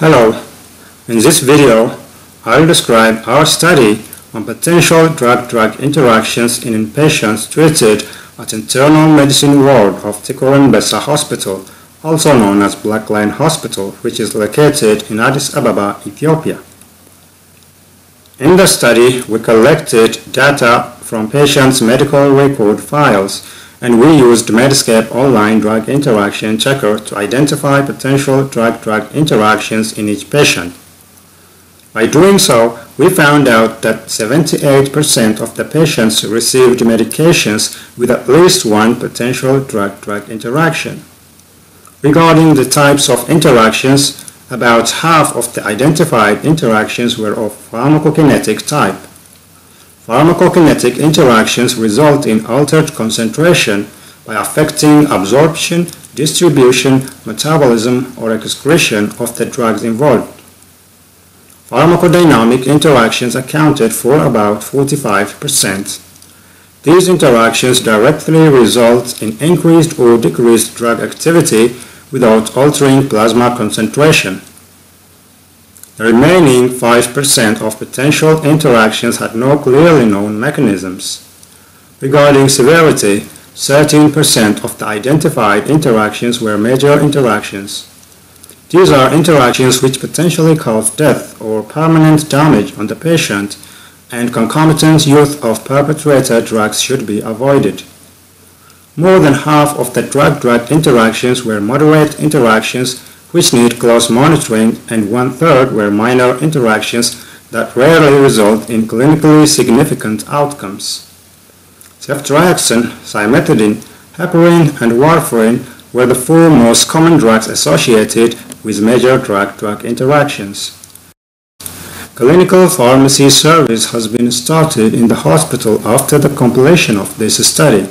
Hello, in this video I will describe our study on potential drug-drug interactions in patients treated at internal medicine ward of Tikur Anbessa Hospital, also known as Blackline Hospital, which is located in Addis Ababa, Ethiopia. In the study, we collected data from patients' medical record files, and we used Medscape Online Drug Interaction Checker to identify potential drug-drug interactions in each patient. By doing so, we found out that 78% of the patients received medications with at least one potential drug-drug interaction. Regarding the types of interactions, about half of the identified interactions were of pharmacokinetic type. Pharmacokinetic interactions result in altered concentration by affecting absorption, distribution, metabolism, or excretion of the drugs involved. Pharmacodynamic interactions accounted for about 45%. These interactions directly result in increased or decreased drug activity without altering plasma concentration. The remaining 5% of potential interactions had no clearly known mechanisms. Regarding severity, 13% of the identified interactions were major interactions. These are interactions which potentially cause death or permanent damage on the patient, and concomitant use of perpetrator drugs should be avoided. More than half of the drug-drug interactions were moderate interactions which need close monitoring, and one-third were minor interactions that rarely result in clinically significant outcomes. Ceftriaxone, Cimetidine, Heparin, and Warfarin were the four most common drugs associated with major drug-drug interactions. Clinical pharmacy service has been started in the hospital after the completion of this study.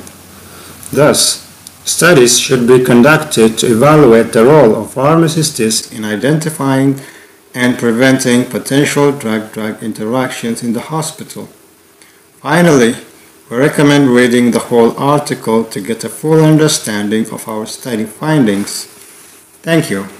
Thus, studies should be conducted to evaluate the role of pharmacists in identifying and preventing potential drug-drug interactions in the hospital. Finally, we recommend reading the whole article to get a full understanding of our study findings. Thank you.